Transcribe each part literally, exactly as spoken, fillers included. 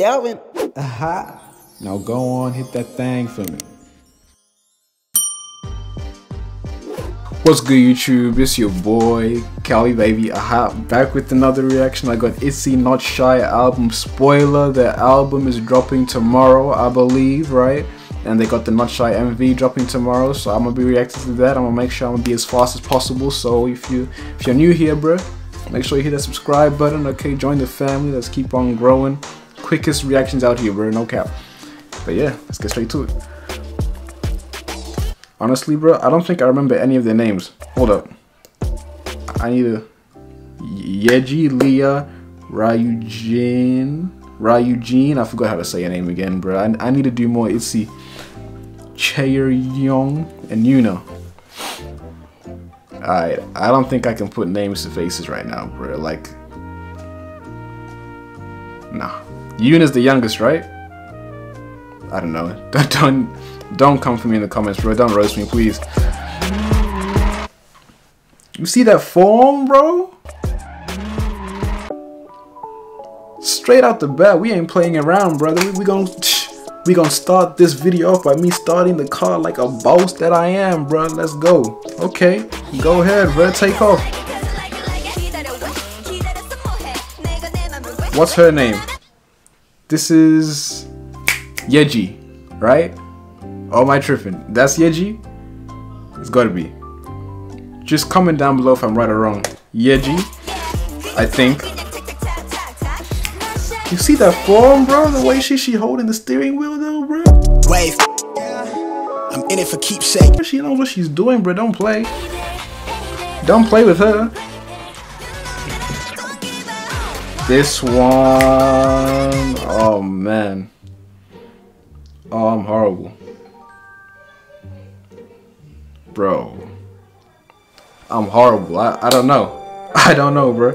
Kelvin. Aha. Now go on, hit that thing for me. What's good YouTube, it's your boy, Kelly Baby, aha, back with another reaction. I got Itzy, Not Shy album spoiler. Their album is dropping tomorrow, I believe, right? And they got the Not Shy M V dropping tomorrow, so I'm gonna be reacting to that. I'm gonna make sure I'm gonna be as fast as possible, so if, you, if you're new here, bruh, make sure you hit that subscribe button, okay? Join the family, let's keep on growing. Quickest reactions out here, bruh, no cap. But yeah, let's get straight to it. Honestly, bro, I don't think I remember any of their names. Hold up. I need a... Yeji, Lia, Ryujin... Ryujin, I forgot how to say your name again, bro. I, I need to do more Itzy. Chaeryeong and Yuna. Alright, I don't think I can put names to faces right now, bro. Like... Nah. Yuna's the youngest, right? I don't know. Don't... don't Don't come for me in the comments, bro. Don't roast me, please. You see that form, bro? Straight out the bat, we ain't playing around, brother. We, we gon' we gon' start this video off by me starting the car like a boss that I am, bro. Let's go. Okay, go ahead, bro. Take off. What's her name? This is Yeji, right? Oh, am I tripping? That's Yeji? It's gotta be. Just comment down below if I'm right or wrong. Yeji, I think. You see that form, bro? The way she she holding the steering wheel though, bro? Wave. I'm in it for keepsake. She knows what she's doing, bro. Don't play. Don't play with her. This one. Oh man. Oh, I'm horrible. Bro, I'm horrible. I, I don't know. I don't know, bro.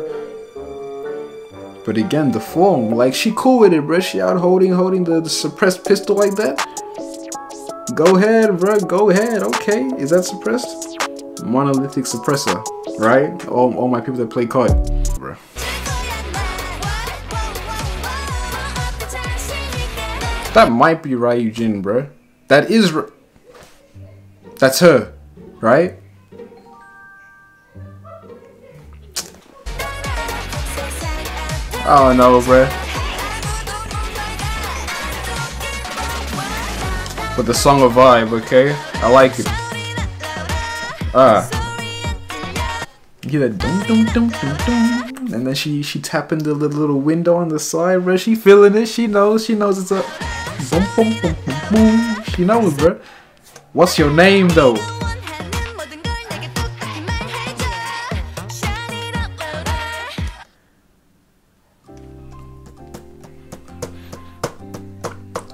But again, the form, like she cool with it, bro. She out holding, holding the, the suppressed pistol like that. Go ahead, bro. Go ahead. Okay, is that suppressed? Monolithic suppressor, right? All, all my people that play C O D, bro. That might be Ryujin, bro. That is. R That's her. Right? Oh no, bruh. But the song a vibe, okay? I like it. Ah. You hear that dum dum dum dum dum. And then she she tapping the little window on the side, bruh. She feeling it, she knows, she knows it's a boom boom boom boom boom. She knows, bruh. What's your name though?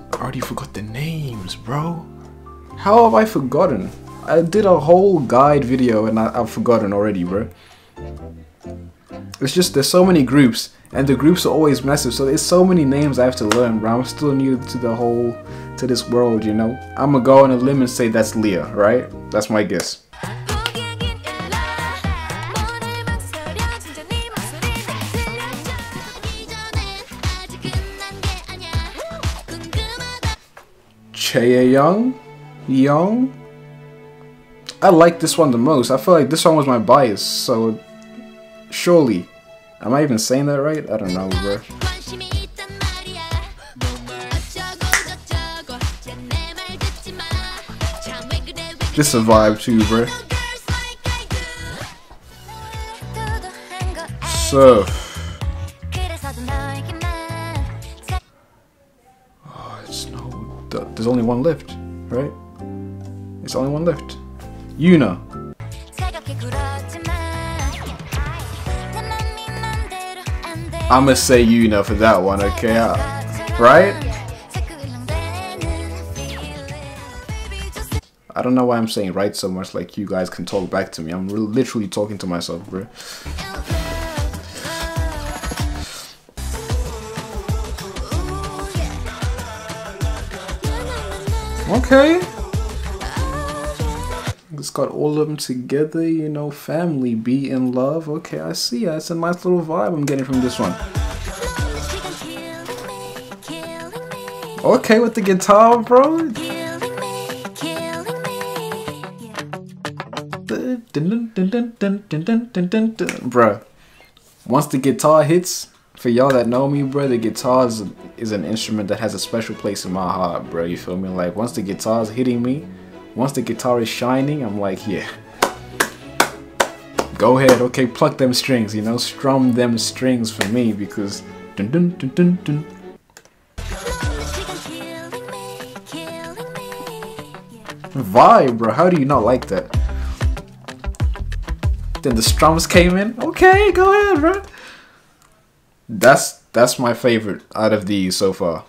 I already forgot the names, bro. How have I forgotten? I did a whole guide video and I, I've forgotten already, bro. It's just there's so many groups and the groups are always massive, so there's so many names I have to learn, bro. I'm still new to the whole, to this world, you know. I'm gonna go on a limb and say that's Lia, right? That's my guess. Chaeryeong? Yeong? I like this one the most. I feel like this one was my bias, so surely. Am I even saying that right? I don't know, bro. This is a vibe too, bro. Surf. There's only one left, right? It's only one left. Yuna. I'ma say Yuna for that one, okay? Uh, right? I don't know why I'm saying right so much, like you guys can talk back to me. I'm literally talking to myself, bro. Okay. It's got all of them together, you know, family, be in love. Okay, I see. That's a nice little vibe I'm getting from this one. okay with the guitar, bro. Bruh, once the guitar hits, for y'all that know me, bruh, the guitar is, is an instrument that has a special place in my heart, bruh, you feel me? Like, once the guitar is hitting me, once the guitar is shining, I'm like, yeah, go ahead, okay, pluck them strings, you know, strum them strings for me, because dun dun dun dun dun. Vibe, bro. How do you not like that? Then the strums came in. Okay, go ahead, bro. That's that's my favorite out of these so far.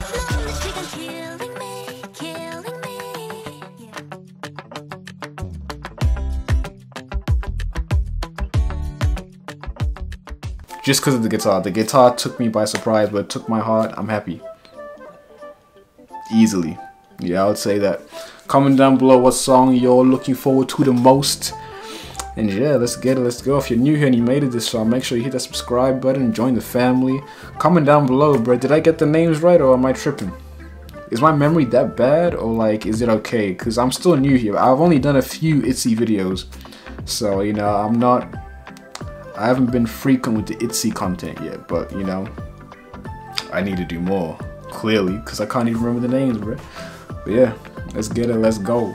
Just because of the guitar. The guitar took me by surprise, but it took my heart. I'm happy. Easily. Yeah, I would say that. Comment down below what song you're looking forward to the most. And yeah, let's get it, let's go. If you're new here and you made it this far, make sure you hit that subscribe button, join the family. Comment down below, bro, did I get the names right or am I tripping? Is my memory that bad or like, is it okay? Because I'm still new here. I've only done a few Itzy videos. So, you know, I'm not, I haven't been frequent with the Itzy content yet, but you know, I need to do more, clearly, because I can't even remember the names, bro. But yeah, let's get it, let's go.